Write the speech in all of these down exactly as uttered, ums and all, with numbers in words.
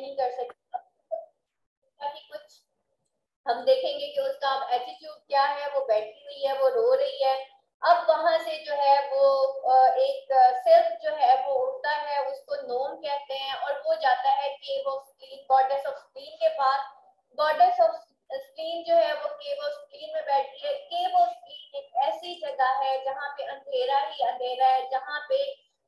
नहीं कर सकता, ताकि कुछ हम देखेंगे कि उसका अब एटीट्यूड क्या है, वो बैठी हुई है, वो रो रही है, अब वहां से जो है वो एक सेल्फ जो है वो उठता है, उसको नोम कहते हैं, और वो जाता है कि वो गॉडेस ऑफ स्क्रीन के पास। गॉडेस ऑफ स्क्रीन जो है वो केव ऑफ स्क्रीन में बैठी है। केव ऑफ स्क्रीन एक ऐसी जगह है जहाँ पे अंधेरा ही अंधेरा है, जहाँ पे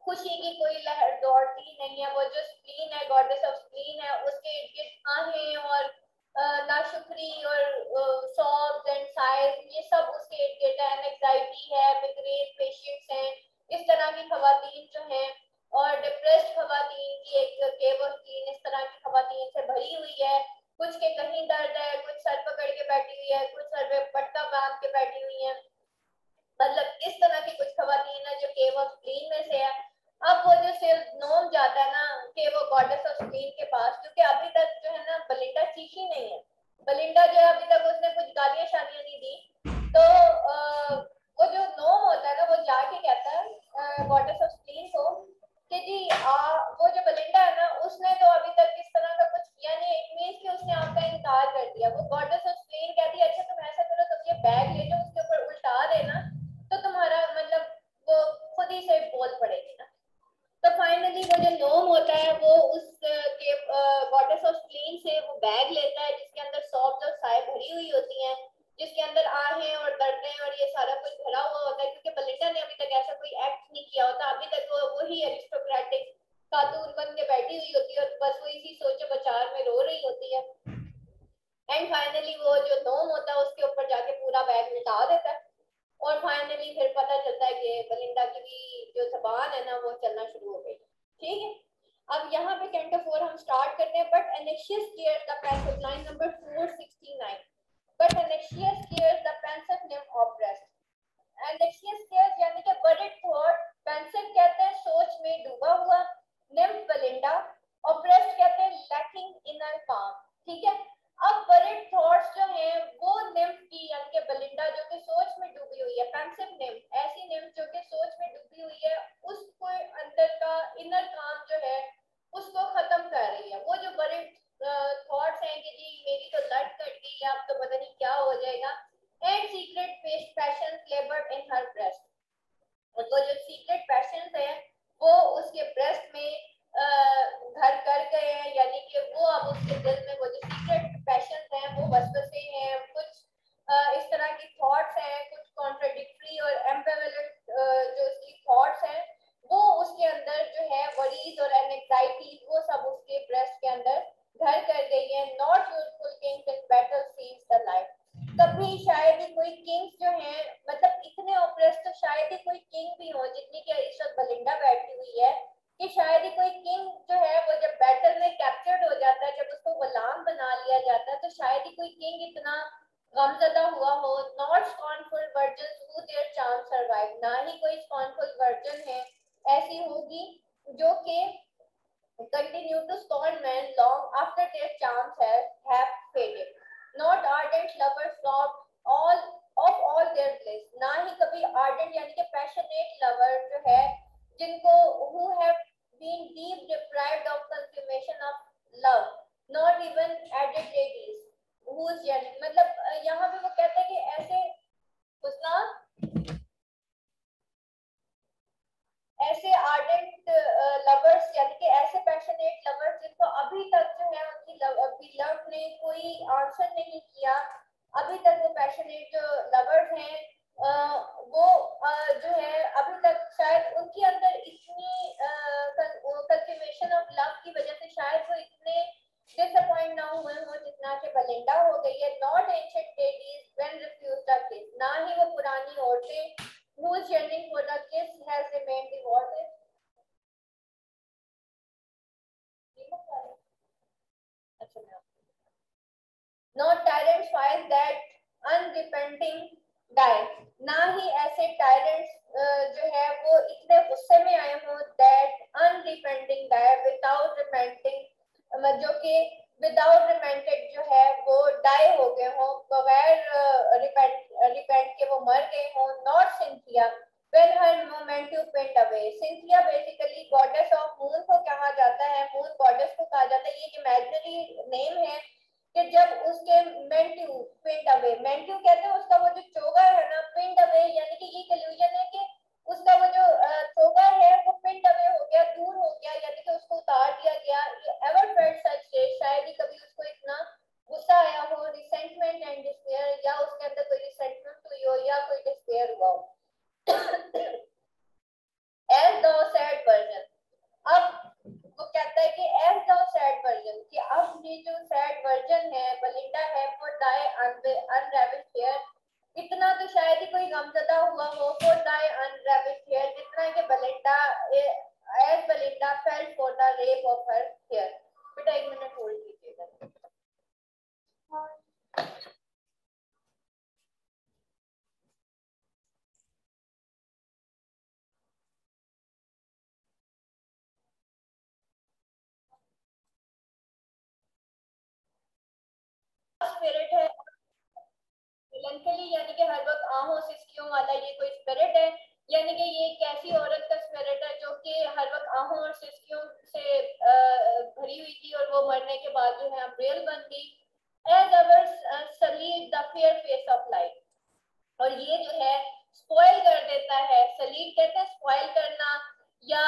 खुशी की कोई लहर दौड़ती नहीं है। वो जो स्क्रीन है, गॉडेस ऑफ स्क्रीन है, उसके इर्द गिर्द आहें और नाशुक्री और सॉब्स एंड साइज, ये सब उसके इर्द गिर्द है। एंग्जाइटी है, मिग्रेन पेशेंट्स हैं, इस तरह की खवातीन जो हैं, और डिप्रेस्ड खवातीन की एक केव ऑफ स्क्रीन इस तरह की खवातीन से भरी हुई है। कुछ के कहीं दर्द है, कुछ सर पकड़ के बैठी हुई है, कुछ सर पे पटका बांध के बैठी हुई है, मतलब इस तरह की कुछ खवातीन है जो केव ऑफ स्क्रीन में से है। अब वो जो सिर्फ नोम जाता है ना कि वो गॉडेस ऑफ स्क्रीन के पास, क्योंकि अभी तक जो है ना बेलिंडा चीखी नहीं है, बेलिंडा जो है अभी तक उसने कुछ गालियां शालियां नहीं दी, तो आ, वो जो नोम होता है ना वो जाके कहता है गॉडेस ऑफ स्क्रीन को कि जी आ, वो जो बेलिंडा है ना उसने तो अभी तक इस तरह का कुछ किया नहीं, इट मींस कि उसने आपका इनकार कर दिया। वो गॉडेस ऑफ स्क्रीन कहती है अच्छा तुम ऐसा करो, तुम ये बैग ले लो, उसके ऊपर उल्टा देना, तो तुम्हारा मतलब वो खुद ही से बोल पड़ेगी ना। तो फाइनली वो जो नोम होता है वो उस के गॉडेस ऑफ स्क्रीन से वो बैग लेता है जिसके अंदर सॉफ्ट और साय भरी हुई होती है, जिसके अंदर आहें और दर्दें और ये सारा कुछ भरा हुआ होता है, क्योंकि बेलिंडा ने अभी तक ऐसा कोई एक्ट नहीं किया होता। अभी तक वो वही एरिस्टोक्रेटिक खातून बन के बैठी हुई होती है और बस वो इसी सोचे बचार में रो रही होती है। एंड फाइनली वो जो नोम होता है उसके ऊपर जाके पूरा बैग मिटा देता है, और फाइनली फिर पता चलता है कि बेलिंडा की भी जो जबान है ना वो चलना शुरू हो गई। ठीक है, अब यहाँ पे कैंटो फोर हम स्टार्ट करते हैं। But एनेक्सियस gear the passage line number four sixty nine. But Anaxius scares the pensive nymph oppressed. Anaxius scares यानी कि worried thought, pensive कहते हैं सोच में डूबा हुआ, nymph Belinda, oppressed कहते हैं lacking inner calm. ठीक है, अब worried thoughts जो हैं वो nymph की यानी कि Belinda जो कि सोच में डूबी हुई है, pensive nymph, ऐसी nymph जो कि सोच में डूबी हुई है, उसको अंदर का inner calm जो है उसको खत्म कर रही है। वो जो worried थॉट्स हैं कि जी मेरी तो लट कट गई, अब तो पता नहीं क्या हो जाएगा। And secret passion laboured in her breast, तो जो सीक्रेट पैशंस है वो उसके ब्रेस्ट में घर कर गए हैं, यानी कि वो अब उसके दिल में वो जो सीक्रेट पैशंस हैं वो वसवसे हैं, कुछ इस तरह की थॉट्स हैं, कुछ कॉन्ट्राडिक्टरी और एम्बिवलेंट जो उसकी थॉट्स हैं वो उसके अंदर जो है वरीज और एंग्जाइटी वो सब उसके ब्रेस्ट के अंदर घर कर गई है। Not useful kings in battle seize the life. कभी शायद ही कोई किंग्स जो हैं मतलब इतने ऑप्रेस्ड तो शायद ही कोई किंग भी हो जितनी कि इस वक्त बेलिंडा बैठी हुई है, कि शायद ही कोई किंग जो है वो जब बैटल में कैप्चर्ड हो जाता है, जब उसको गुलाम बना लिया जाता है, तो शायद ही कोई किंग इतना गमजदा हुआ हो। Not scornful virgins who their charm survive, ना ही कोई स्कॉर्नफुल वर्जन है ऐसी होगी जो कि continue to scorn men long after their charms have, have faded. Not ardent lovers robbed all of all their bliss. ना ही कभी ardent यानी कि passionate lover जो है जिनको who have been deep deprived of consummation of love. Not even added ladies. Who's यानी मतलब यहाँ पे वो कहते हैं कि ऐसे उसका ऐसे ardent lovers यानी कि ऐसे passionate lovers जिनको अभी तक जो है उनकी beloved ने कोई आंसर नहीं किया, अभी तक वो passionate जो lovers हैं वो जो है अभी तक शायद उनके अंदर इतनी consummation of love की वजह से शायद वो इतने disappoint ना हुए हो जितना कि बेलिंडा हो गई है। Not ancient ladies when refused a kiss, ना ही वो पुरानी औरतें whose yearning for the kiss has remained devoted. No tyrants fight that unrepenting die. ना ही ऐसे tyrants जो है वो इतने गुस्से में आए हों that unrepenting die without repenting, जो कि without repented जो है वो die हो गए हों, बगैर repent repent के वो मर गए हों। Not Cynthia when her momentum went away. Cynthia basically goddess of moon को कहा जाता है, moon goddess को कहा जाता है, ये नेम है कि जब उसके मेंटू पिंड अवे, मेंटू कहते हैं उसका वो जो चोगा है ना पिंड अवे, यानी कि ये कल्यूजन है कि उसका वो जो चोगा है वो पिंड अवे हो गया, दूर हो गया, यानी कि उसको उतार दिया गया। एवर फेल्ट सच डेट, शायद ही कभी उसको इतना गुस्सा आया हो, रिसेंटमेंट एंड डिस्पेयर, या उसके अंदर कोई रिसेंटमेंट हुई हो या कोई डिस्पेयर हुआ हो। एज द सैड वर्जन, अब वो कहता है कि एज द सैड वर्जन, कि अब ये जो सैड वर्जन है बेलिंडा है वो डाई अनरेविश्ड हियर, इतना तो शायद ही कोई गमजदा हुआ हो, वो डाई अनरेविश्ड हियर, जितना कि Belinda as Belinda fell for the rape of her here. बेटा एक मिनट होल्ड कीजिएगा। स्पिरिट है यानी कि हर वक्त आहों से सिसकियों वाला, ये कोई स्पिरिट है, यानी कि ये कैसी औरत का स्पिरिट है जो कि हर वक्त आहों और सिसकियों से भरी हुई थी और वो मरने के बाद जो है अम्ब्रेल बन गई। As ever salute the fair face of light, और ये जो है spoil कर देता है, salute कहते हैं spoil करना, या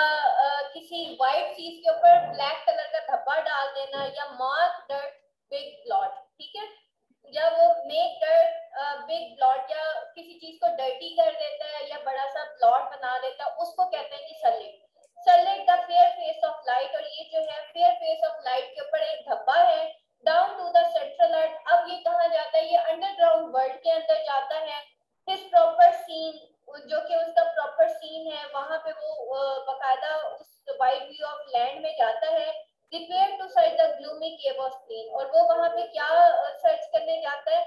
uh, किसी white चीज के ऊपर black कलर का धब्बा डाल देना, या mark dirt big blot, ठीक है, या वो make dirt uh, big blot, या किसी चीज को dirty कर देता है या बड़ा सा blot बना देता है, उसको कहते हैं कि salute। Salute the fair face of light, और ये जो है fair face of light के ऊपर एक धब्बा है down to the central earth। अब ये कहाँ जाता है? ये underground world के अंदर जाता है। his proper scene, जो कि उसका proper scene है, वहाँ पे वो बकायदा उस wide view of land में जाता है। prepare to search the gloomy cave of Spleen, और वो वहाँ पे क्या search करने जाता है?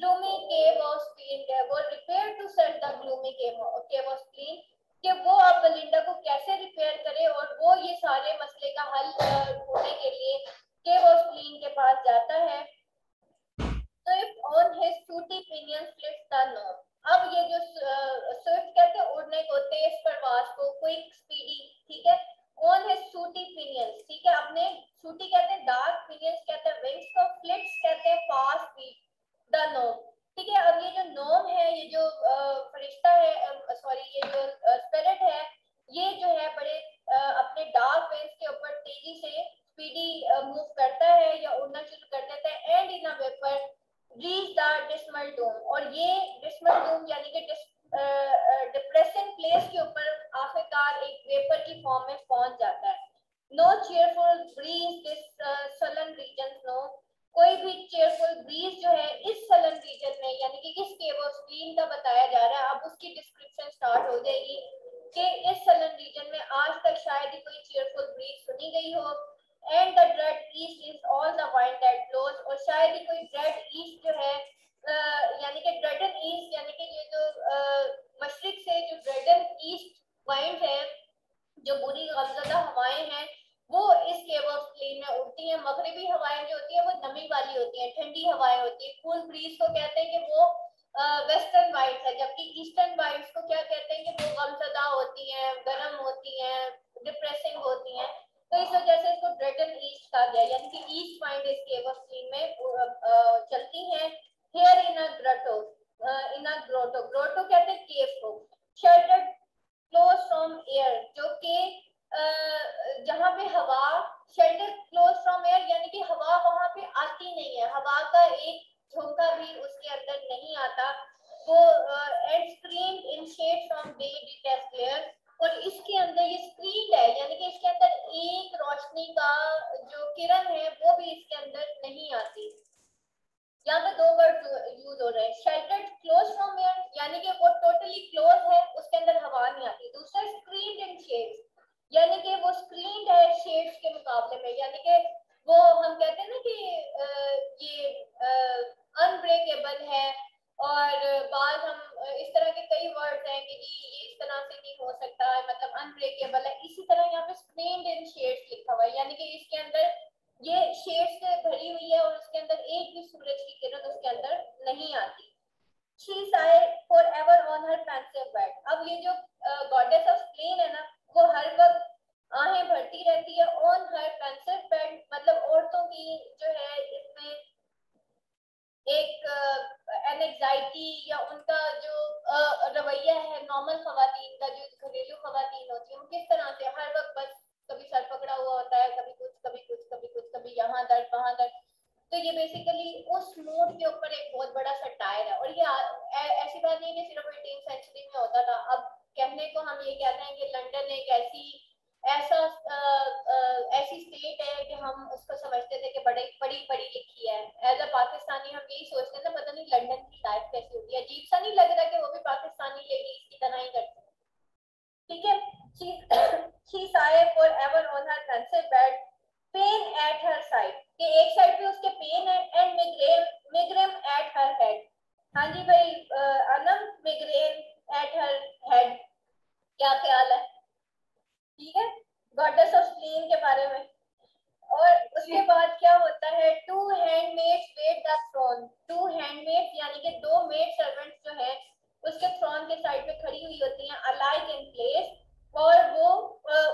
gloomy cave of Spleen है। वो prepare to search the gloomy cave cave of Spleen, कि वो आप बेलिंडा को कैसे repair करे, और वो ये सारे मसले का हल ढूंढने के लिए के वो स्प्लीन के पास जाता है। तो on his sooty pinions flips the north, अब ये जो स्विफ्ट कहते हैं उड़ने को, तेज प्रवास को, क्विक स्पीडी, ठीक है, ऑन हिज सूटी पिनियंस, ठीक है, अपने सूटी कहते हैं डार्क, पिनियंस कहते हैं विंग्स को, फ्लिप्स कहते हैं फास्ट स्पीड द नॉर्थ, ठीक है। अब ये जो नॉम है, ये जो फरिश्ता है, सॉरी ये जो स्पिरिट है, ये जो है बड़े अपने डार्क विंग्स के ऊपर तेजी से मूव करता है या उड़ना शुरू कर देता है। And in a vapour reach the dismal doom, और ये डिस्मल डूम यानी कि डिप्रेसिंग प्लेस के ऊपर आखिरकार एक वेपर की फॉर्म में पहुंच जाता है। No cheerful breeze this sullen region, no कोई भी चेयरफुल ब्रीज जो है इस सलन रीजन में, यानी कि इस केव ऑफ स्प्लीन का बताया जा रहा है, अब उसकी डिस्क्रिप्शन स्टार्ट हो जाएगी कि इस सलन रीजन में आज तक शायद ही कोई चेयरफुल ब्रीज सुनी गई हो। And the dread east is all the wind that blows, और शायद ही कोई dread east जो है यानी कि dreaded east, यानी कि ये जो मशरिक से जो dreaded east wind है, जो बुरी गमजदा हवाएं हैं, वो इस cave of Spleen में उठती हैं। मगरिबी हवाएं जो होती है वो नमी वाली होती हैं, ठंडी हवाएं होती है। cool breeze को कहते हैं कि वो वेस्टर्न वाइड्स है, जबकि ईस्टर्न वाइड्स को क्या कहते हैं कि वो गमजदा होती हैं, गर्म होती हैं, डिप्रेसिंग होती हैं। तो इस वजह से इसको ब्रिटेन ईस्ट कहा गया, यानी कि ईस्ट वाइंड इस केव ऑफ स्प्लीन में चलती है। Here in a grotto, in a grotto, grotto कहते हैं केव को, शेल्टर्ड क्लोज फ्रॉम एयर, जो कि जहाँ पे हवा, शेल्टर्ड क्लोज फ्रॉम एयर यानी कि हवा वहाँ पे आती नहीं है, हवा का एक झोंका भी उसके अंदर नहीं आता वो। And screen in shade from day detest glare, और इसके अंदर ये स्क्रीन है, यानी कि इसके अंदर एक रोशनी का जो किरण है वो भी इसके अंदर नहीं आती। यहाँ पे दो वर्ड यूज हो रहे हैं, शेल्टर्ड क्लोज फ्रॉम एयर यानी कि वो टोटली क्लोज है, उसके अंदर हवा नहीं आती। दूसरा स्क्रीन इन शेड्स, यानी कि वो स्क्रीन है शेड्स के मुकाबले में, यानी कि वो हम कहते हैं ना कि ये अनब्रेकेबल है, और बाद हम इस तरह के कई वर्ड्स हैं कि जी ये इस तरह से नहीं हो सकता है, मतलब अनब्रेकेबल है। इसी तरह यहाँ पे स्क्रीन्ड इन शेड्स लिखा हुआ है, यानी कि इसके अंदर ये शेड्स से भरी हुई है और उसके अंदर एक भी सूरज की किरण उसके अंदर नहीं आती। She Sai forever on her fancy bed, अब ये जो गॉडेस ऑफ स्प्लीन है ना, वो हर वक्त आहें भरती रहती है ऑन हर फैंसी बेड, मतलब औरतों की जो है वहां दर्द वहां दर्द। तो ये बेसिकली उस मूड के ऊपर एक बहुत बड़ा सटायर है। और ये ऐसी बात नहीं कि सिर्फ अठारहवीं सेंचुरी में होता था। अब कहने को हम ये कहते हैं कि लंदन एक ऐसी ऐसा आ, आ, ऐसी स्टेट है कि हम उसको समझते थे कि बड़े बड़ी पढ़ी लिखी है। एज अ पाकिस्तानी हम यही सोचते थे, पता नहीं लंदन की लाइफ कैसी होती है, अजीब सा नहीं लग रहा कि वो भी पाकिस्तानी लेडीज की तरह ही करती है। ठीक है, she sighed forever on her sunset bed, pain at her side, कि एक साइड पे उसके पेन है and migraine, migraine at her head। हाँ जी भाई Anam, migraine at her head, क्या ख्याल है? ठीक है, Goddess of Spleen के बारे में। और उसके बाद क्या होता है, two handmaids wait the throne, two handmaids यानी कि दो maid servants जो है उसके throne के साइड पे खड़ी हुई होती हैं, alike in place, और वो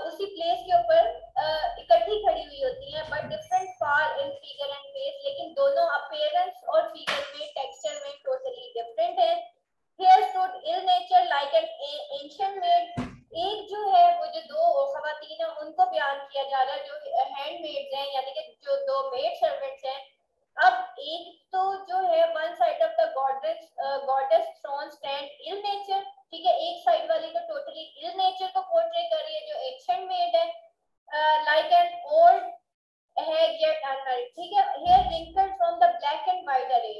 उसी प्लेस के ऊपर इकट्ठी खड़ी हुई होती हैं, but different far in figure and face, लेकिन दोनों appearance और figure में texture में totally different है। Here stood ill nature like an ancient maid, एक जो है वो जो दो खवातीन हैं उनको बयान किया जा रहा है जो handmaids हैं यानी कि जो दो maid servants हैं। अब एक तो जो है one side of the goddess goddess throne stand ill nature, ठीक है, एक साइड वाली तो टोटली इल नेचर को पोर्ट्रे कर रही है जो एंशिएंट मेड है, लाइक एन ओल्ड है गेट अनमैरिड। ठीक है, hair wrinkled from the black and white अरे,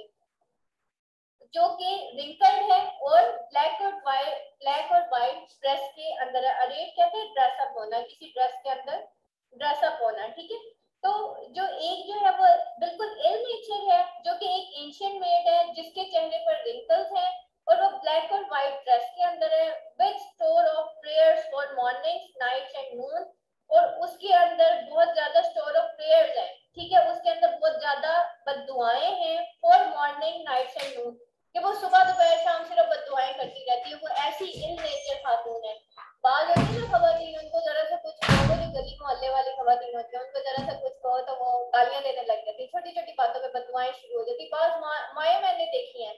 जो कि रिंकल्ड है और ब्लैक और वाइट ब्लैक और वाइट ड्रेस के अंदर अरे कहते हैं ड्रेस अप होना, किसी ड्रेस के अंदर ड्रेस अप होना। ठीक है, तो जो एक जो है वो बिल्कुल इल नेचर है जो कि एक एंशिएंट मेड है जिसके चेहरे पर रिंकल्स हैं और वो ब्लैक और व्हाइट ड्रेस के अंदर है, with store of prayers for mornings nights and moon, और उसके अंदर बहुत ज्यादा स्टोर ऑफ प्रेयर्स है। ठीक है, उसके अंदर बहुत ज्यादा बद्दुआएं हैं for morning nights and moon, कि वो सुबह दोपहर शाम सिर्फ बद्दुआएं करती रहती है। वो ऐसी इल नेचर खातून है। बाद होती ना खवातीन, उनको जरा सा कुछ कहो, जो गली मोहल्ले वाली खवातीन होती है उनको जरा सा कुछ कहो तो वो गालियां देने लग जाती है, छोटी छोटी बातों पर बद्दुआएं शुरू हो जाती। बात माए मैंने देखी है,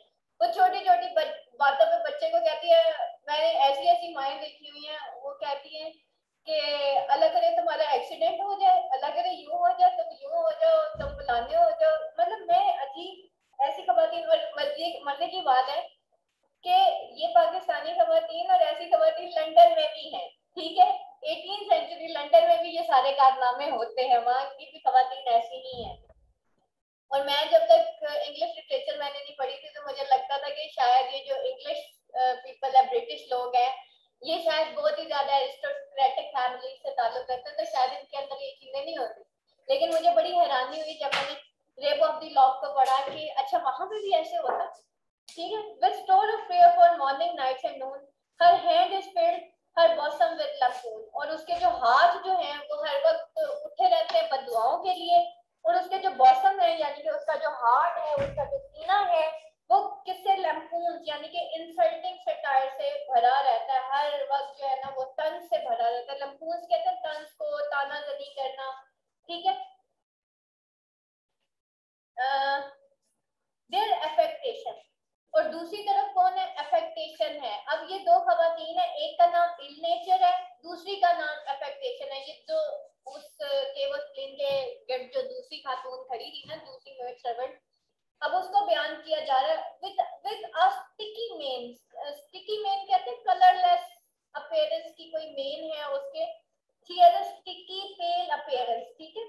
वो छोटी छोटी बातों पे बच्चे को कहती है, मैंने ऐसी ऐसी माएँ देखी हुई हैं, वो कहती हैं कि अल्लाह करे तुम्हारा एक्सीडेंट हो जाए, अल्लाह करे यूँ हो जाए, तुम यूँ हो जाओ, तुम बुलाने हो जाओ। मतलब मैं अजीब ऐसी खवातीन, मरने की बात है कि ये पाकिस्तानी खवातीन और ऐसी खवातीन लंदन में भी हैं। ठीक है, एटीन सेंचुरी लंदन में भी ये सारे कारनामे होते हैं, वहाँ की भी खवातीन ऐसी नहीं है। और मैं जब तक इंग्लिश लिटरेचर मैंने नहीं पढ़ी थी तो मुझे लगता था कि शायद ये जो इंग्लिश पीपल है, ब्रिटिश लोग हैं, ये शायद बहुत ही ज्यादा एरिस्टोक्रेटिक फैमिली से ताल्लुक रखते हैं, तो शायद इनके अंदर ये चीजें नहीं होती। लेकिन मुझे बड़ी हैरानी हुई जब मैंने रेप ऑफ द लॉक को पढ़ा कि अच्छा वहाँ पे भी ऐसे होता। ठीक है, with store of prayer for morning nights and noon, her hand is filled her bosom with लहून, और उसके जो हाथ जो हैं वो हर वक्त उठे रहते हैं बद्दुआओं के लिए, और उसके जो बॉसम है यानी कि उसका जो हार्ट है, उसका जो सीना है, वो किससे लैम्पून यानी कि इंसल्टिंग सटायर से भरा रहता है। हर वक्त जो है ना वो तंज से भरा रहता है। लैम्पून कहते हैं तंज को, तानाजनी करना। ठीक है, देयर अफेक्टेशन, और दूसरी तरफ कौन है, अफेक्टेशन है। अब ये दो खवातीन है, एक का नाम इल नेचर है, दूसरी का नाम अफेक्टेशन है। ये जो उसके वो स्प्लीन के गेट जो दूसरी खातून खड़ी थी ना, दूसरी मेड सर्वेंट, अब उसको बयान किया जा रहा है with with a sticky mien. Sticky mien कहते हैं कलरलेस अपीयरेंस की कोई मेन है उसके, थियर स्टिकी पेल अपीयरेंस। ठीक है,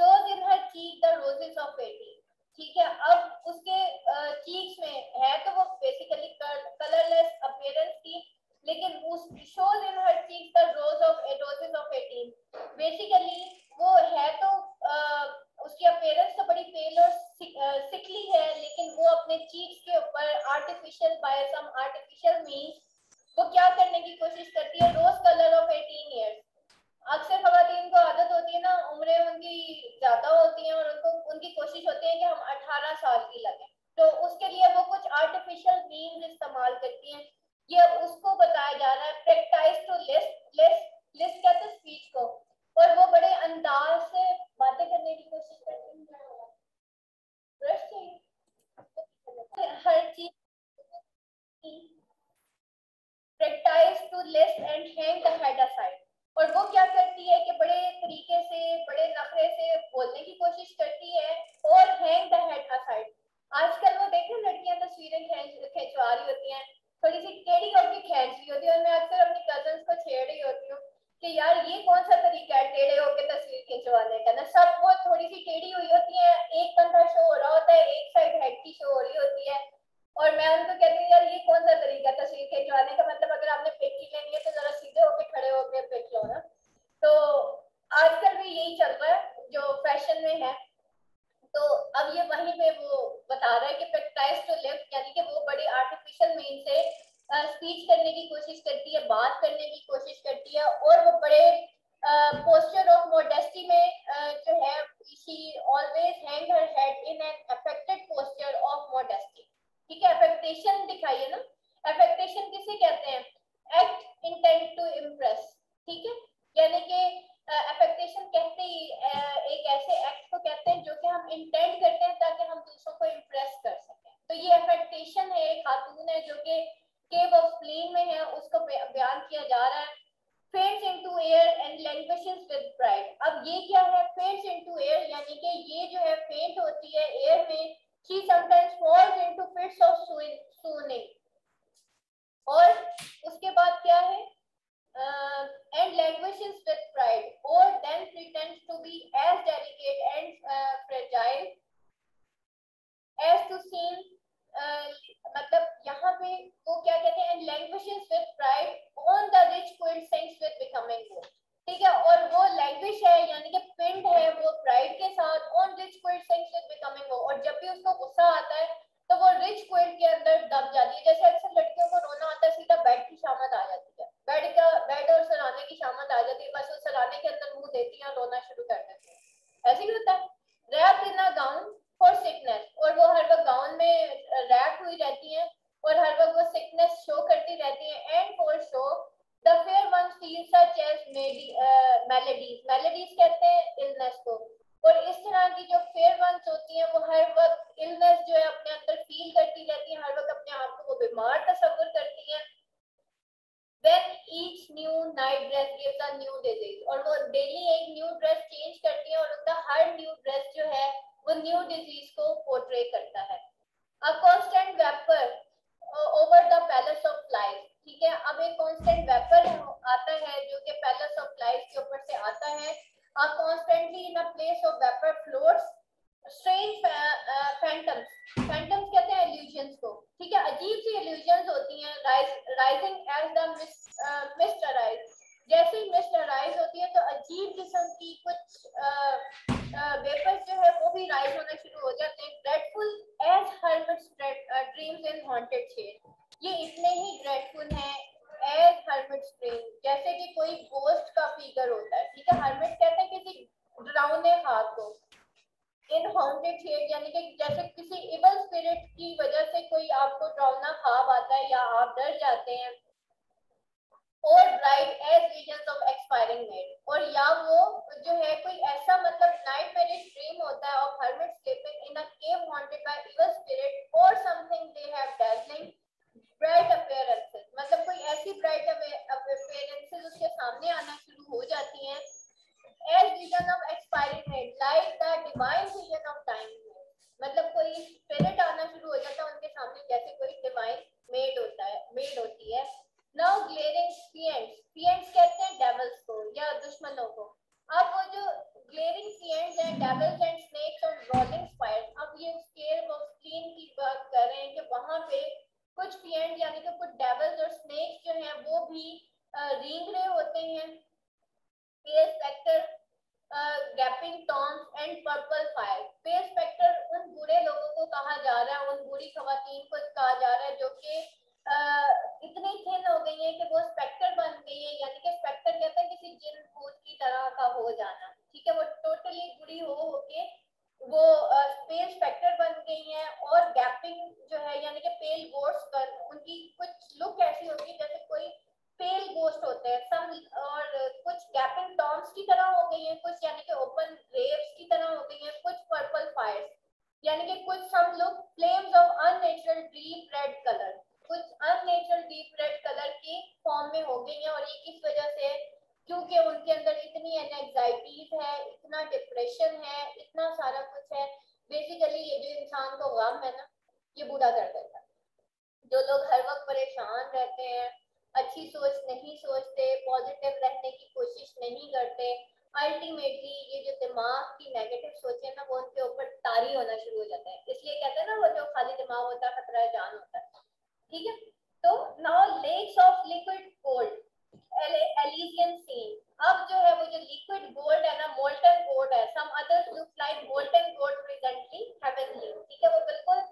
shows in her cheek the roses of fading। ठीक है, अब उसके चीक्स में है तो वो बेसिकली कलरलेस अपीयरेंस की, लेकिन उस shows in her cheeks the rose of roses of eighteen, basically वो है तो आ, उसकी अपीयरेंस तो बड़ी पेल और सिक, आ, सिकली है, लेकिन वो अपने चीक्स के ऊपर artificial by some artificial means वो क्या करने की कोशिश करती है, rose colour of eighteen years. अक्सर खवातीन को आदत होती है ना, उम्रें उनकी ज्यादा होती हैं और उनको उनकी कोशिश होती है कि हम अठारह साल की लगें, तो उसके लिए वो कुछ आर्टिफिशियल मीम्स इस्तेमाल करती हैं। ये उसको बताया जा रहा है practise to list list list कहते हैं स्पीच को, और वो बड़े अंदाज से बातें करने की कोशिश करती हैं। हर चीज to lift and hang the head aside. और वो क्या करती है कि बड़े तरीके से, बड़े नखरे से बोलने की कोशिश करती है और hang the head aside. आजकल वो देखें लड़कियां तस्वीरें खिंचवा रही होती हैं, थोड़ी सी टेढ़ी होकर खींच रही होती है, और मैं अक्सर अपनी कजन्स को छेड़ रही होती हूँ कि यार ये कौन सा तरीका है टेढ़े होकर तस्वीर खिंचवाने का ना। सब वो थोड़ी सी टेढ़ी हुई होती है, एक कंधा शो हो रहा होता है, एक साइड हेड की शो हो रही होती है, और मैं उनको कहती हूँ यार ये कौन सा तरीका तस्वीर खिंचवाने का, मतलब अगर आपने पिक लेनी है तो जरा सीधे होके खड़े होकर पिक लो ना। तो आजकल भी यही चल रहा है जो फैशन में है। तो अब ये वहीं पे वो बता रहा है कि प्रैक्टिस टू लिफ्ट, यानी कि वो बड़े आर्टिफिशियल मीन से स्पीच करने की कोशिश करती है, बात करने की कोशिश करती है, और वो बड़े पोस्चर ऑफ मोडेस्टी में जो है she always hang her head in an affected posture of modesty. ठीक है, अफेक्टेशन दिखाइए ना। अफेक्टेशन किसे कहते हैं? Act intent to impress. ठीक है, यानी कि अफेक्टेशन कहते ही एक ऐसे एक्ट को कहते हैं जो कि हम इंटेंट करते हैं ताकि हम दूसरों को इम्प्रेस कर सकें। तो ये अफेक्टेशन है। एक खातून है जो कि केव ऑफ स्प्लीन में है, उसको बयान किया जा रहा है। Fades into air and languishes with pride. अब ये क्या है? फेड्स इनटू एयर, यानी कि ये जो है फेंट होती है एयर में। She sometimes falls into fits of swooning. और उसके बाद क्या है? uh, and languishes with pride, or then pretends to be as delicate and uh, fragile as to seem uh, मतलब यहाँ पे वो क्या कहते हैं? and languishes with pride on the rich quintessence with becoming good. ठीक है, और वो लैंग्वेज है यानी कि पिंड है वो प्राइड के साथ, on rich quilt sense with becoming woe, और जब भी उसको गुस्सा आता है तो वो रिच क्विल्ट के अंदर दब जाती है। जैसे अक्सर लड़कियों को रोना आता है, सीधा बेड की शामत आ जाती है, बेड का बेड और सराने की शामत आ जाती है, बस उस सराने के अंदर मुंह देती है और रोना शुरू कर देती है। ऐसे ही होता है। Wrap in a gown for sickness, और वो हर वक्त गाउन में रैप हुई रहती है और हर वक्त वो सिकनेस शो करती रहती है। And for show The fair ones feel such as maladies. Maladies कहते हैं illness को, और इस तरह की जो fair ones होती हैं वो हर वक्त illness जो है अपने अंदर feel करती रहती हैं, हर वक्त अपने आप को वो बीमार तस्वर करती हैं। When each new night dress gives a new disease, और वो daily एक new dress change करती हैं और उनका हर new dress जो है वो new disease को portray करता है। A constant vapor over the palace of life. ठीक है, अब एक कांस्टेंट वेपर आता है जो कि पैलेस ऑफ लाइफ के ऊपर से आता है। अब constantly in a place of vapour floats strange phantoms. Phantoms कहते हैं इल्यूजंस को। ठीक है, अजीब सी इल्यूजंस होती हैं। राइजिंग एज द मिस्टराइज, जैसे ही मिस्टराइज होती है तो अजीब किस्म की कुछ वेपर्स uh, uh, जो है वो भी राइज होना शुरू हो जाते हैं। Dreadful as hermits dreams in haunted shade, ये इतने ही ड्रेडफुल हैं एज हर्मिट स्प्रिंग, जैसे कि कोई गोस्ट का फिगर होता है। ठीक है, हर्मिट कहते हैं किसी डरावने खाब को। इन हॉन्टेड शेड, यानी कि जैसे किसी इवल स्पिरिट की वजह से कोई आपको डरावना खाब आता है या आप डर जाते हैं। और bride as visions of expiring night, और या वो जो है कोई ऐसा मतलब नाइटमेरिश ड्रीम होता है of hermit sleeping in a cave haunted by evil spirit और something they have dazzling bright appearances, मतलब कोई ऐसी ब्राइट अपीयरेंसेस उसके सामने आना शुरू हो जाती हैं। As vision of expiring night like the divine vision of time, मतलब कोई स्पिरिट आना शुरू हो जाता है उनके सामने जैसे कोई डिवाइन मेड होता है, मेड होती है। नाउ ग्लेरिंग फिएंड्स, फिएंड्स कहते हैं डेविल्स को या दुश्मनों को। अब वो जो ग्लेरिंग फिएंड्स हैं, डेविल्स एंड स्नेक्स और रोलिंग स्पायर्स, अब ये स्केल ऑफ स्क्रीन की बात कर रहे हैं कि वहां पे कुछ फिएंड यानी कि कुछ डेविल्स और स्नेक्स जो हैं वो भी रींग रहे होते हैं। Pale spectre, gaping tombs and purple fire. Pale spectre उन बुरे लोगों को कहा जा रहा है, उन बुरी खवातीन को कहा जा रहा है जो कि इतनी थिन हो गई है कि वो स्पेक्टर बन गई है, यानी कि स्पेक्टर कहते हैं किसी जिन भूत की तरह का हो जाना। ठीक है, वो टोटली बुरी हो होके वो पेल स्पेक्टर बन गई हैं। और गैपिंग जो है यानी कि पेल गोस्ट बन, उनकी कुछ लुक ऐसी होगी जैसे कोई पेल गोस्ट होते हैं सम, और कुछ गैपिंग टॉम्स की तरह हो गई हैं, कुछ यानी कि ओपन ग्रेव्स की तरह हो गई हैं, कुछ पर्पल फायर्स यानी कि कुछ some look flames of unnatural deep red colour, कुछ अननेचुरल डीप रेड कलर के फॉर्म में हो गई डिप्रेशन है, इतना सारा कुछ है। बेसिकली ये जो इंसान का गम है ना, ये बूढ़ा कर देता है। जो लोग हर वक्त परेशान रहते हैं, अच्छी सोच नहीं सोचते, पॉजिटिव रहने की कोशिश नहीं करते, अल्टीमेटली ये जो दिमाग की नेगेटिव सोच है ना, वो उनके ऊपर तारी होना शुरू हो जाता है। इसलिए कहते हैं ना, वो जो खाली दिमाग होता है खतरा जान होता है। ठीक है, तो now lakes of liquid gold, Elysian scene. अब जो है वो जो लिक्विड गोल्ड है ना, मोल्टन गोल्ड है। Some others look like molten gold presently heavenly. ठीक है, वो बिल्कुल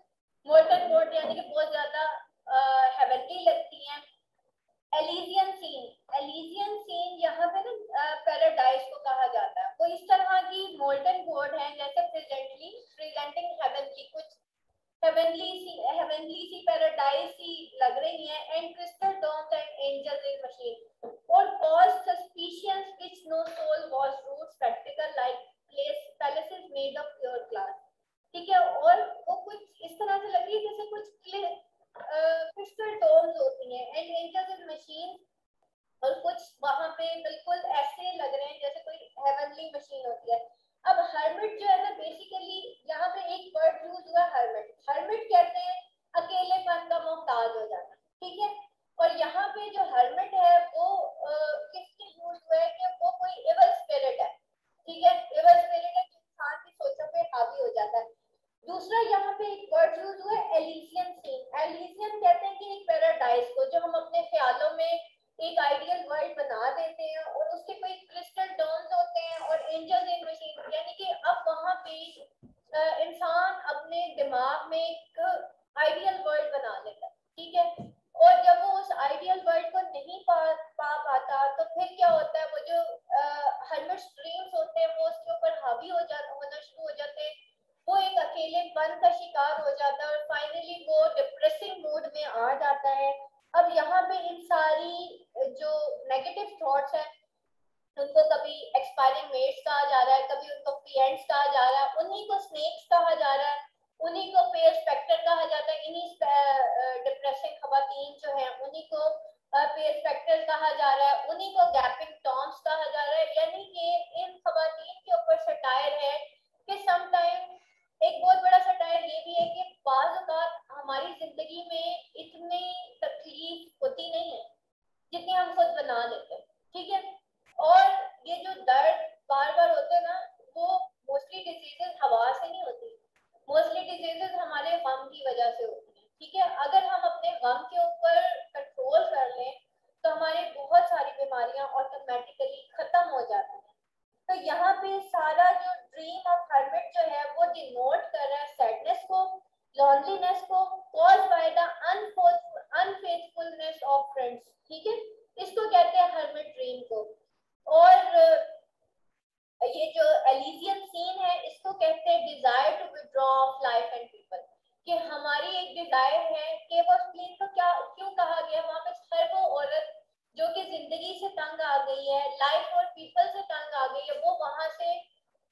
मोल्टन गोल्ड यानी कि बहुत ज्यादा हेवनली लगती हैं। एलिसियन सीन, एलिसियन सीन यहाँ पे ना पैराडाइज को कहा जाता है। वो इस तरह की मोल्टन गोल्ड है जैसे प्रेजेंटली प्रेजेंटिंग हेवनली, कुछ हेवनली सी हेवनली सी पैराडाइज सी लग रही है। And crystal domes and angels in machine और cause suspicions which no soul was roots practical like place palaces made of pure glass. ठीक है, और वो कुछ इस तरह से लग रही है जैसे कुछ क्रिस्टल डोम्स होती हैं। एंड एंजल्स इन मशीन, और कुछ वहां पे बिल्कुल ऐसे लग रहे हैं जैसे कोई हेवनली मशीन होती है। अब हर्मिट जो है ना, बेसिकली यहाँ पे एक वर्ड यूज हुआ हर्मिट। हर्मिट कहते हैं अकेलेपन का मोहताज हो जाना। ठीक है, और यहाँ पे जो हर्मिट है वो किसके यूज हुआ है कि वो कोई एवल स्पिरिट है। ठीक है, एवल स्पिरिट है, इंसान की सोचों पे हावी हो जाता है। दूसरा यहाँ पे एक वर्ड यूज हुआ है एलिसियन सीन। एलिसियन कहते हैं कि एक पैराडाइज को जो हम अपने ख्यालों में एक आइडियल वर्ल्ड बना देते हैं, और उसके कोई क्रिस्टल डॉन्स होते हैं और एंजल्स इन मशीन, यानी कि अब वहां पे इंसान अपने दिमाग में एक आइडियल वर्ल्ड बना लेता है। ठीक है, और जब वो उस आइडियल वर्ल्ड को नहीं पा पा पाता तो फिर क्या होता है, वो जो हर्मिट ड्रीम्स होते हैं वो उसके ऊपर हावी हो जाता होना शुरू हो जाते हैं। वो एक अकेलेपन का शिकार हो जाता है और फाइनली वो डिप्रेसिंग मूड में आ जाता है। अब यहाँ पे इन सारी जो नेगेटिव थॉट्स हैं उनको कभी एक्सपायरिंग मेट्स कहा जा रहा है, कभी उनको फिएंड्स कहा जा रहा है, उन्हीं को स्नेक्स कहा जा रहा है, उन्हीं को पेयर स्पेक्टर कहा जाता है। इन्हीं डिप्रेसिंग खवातीन जो हैं उन्हीं को पेयर स्पेक्टर कहा जा रहा है, उन्हीं को गैपिंग टॉम्स कहा जा रहा है। यानी कि इन खवातीन के ऊपर सटायर है कि समटाइम एक बहुत बड़ा सटायर ये भी है कि बाज़ औक़ात हमारी जिंदगी में इतनी तकलीफ होती नहीं है जितनी हम खुद बना लेते हैं। ठीक है, और ये जो दर्द बार बार होते हैं ना, वो मोस्टली डिजीजेस हवा से नहीं होती, मोस्टली डिजीजेस हमारे गम की वजह से होती है। ठीक है, अगर हम अपने गम के ऊपर कंट्रोल कर लें तो हमारी बहुत सारी बीमारियाँ ऑटोमेटिकली खत्म हो जाती हैं। तो यहाँ पे सारा जो ड्रीम ऑफ हर्मिट जो है वो डिनोट कर रहा है सैडनेस को, लॉन्लीनेस को, cause by the unfaithfulness of friends. ठीक है, इसको कहते हैं हर्मिट ड्रीम को। और ये जो एलिसियन सीन है इसको कहते हैं desire to withdraw of life and people, कि हमारी एक डिजायर है कि वो स्प्लीन को क्या क्यों कहा गया वहां पे, हर वो औरत जो कि जिंदगी से तंग आ गई है, लाइफ और पीपल से तंग आ गई है, वो वहां से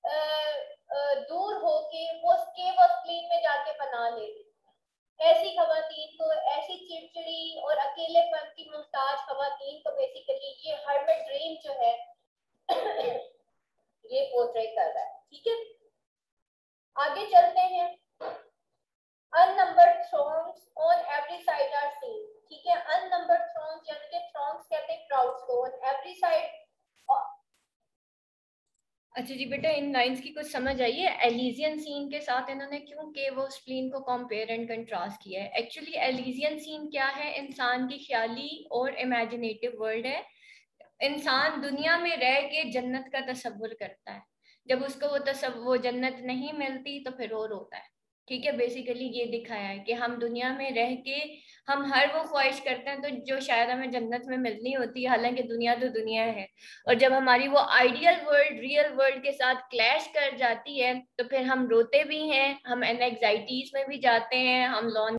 आ, आ, दूर होके वो स्केव और स्प्लीन में जाके बना लेती है। ऐसी खवातीन को, ऐसी चिड़चिड़ी और अकेलेपन की मुहताज खवातीन को बेसिकली ये हर्मिट ड्रीम जो है ये पोर्ट्रे कर रहा है। ठीक है, आगे चलते हैं। Unnumbered throngs on every side are seen. ठीक है, unnumbered throngs यानी कि throngs कहते हैं crowds को, on every side. अच्छा जी बेटा, इन लाइंस की कुछ समझ आई है। एलिसियन सीन के साथ इन्होंने क्यों केव ऑफ स्प्लीन को कंपेयर एंड कंट्रास्ट किया है? एक्चुअली एलिसियन सीन क्या है? इंसान की ख्याली और इमेजिनेटिव वर्ल्ड है। इंसान दुनिया में रह के जन्नत का तसव्वुर करता है, जब उसको वो तसव्वुर वो जन्नत नहीं मिलती तो फिर वो रोता है। ठीक है, बेसिकली ये दिखाया है कि हम दुनिया में रह के हम हर वो ख्वाहिश करते हैं तो जो शायद हमें जन्नत में मिलनी होती है, हालांकि दुनिया तो दुनिया है, और जब हमारी वो आइडियल वर्ल्ड रियल वर्ल्ड के साथ क्लैश कर जाती है तो फिर हम रोते भी हैं, हम एंग्जाइटीज में भी जाते हैं, हम लॉन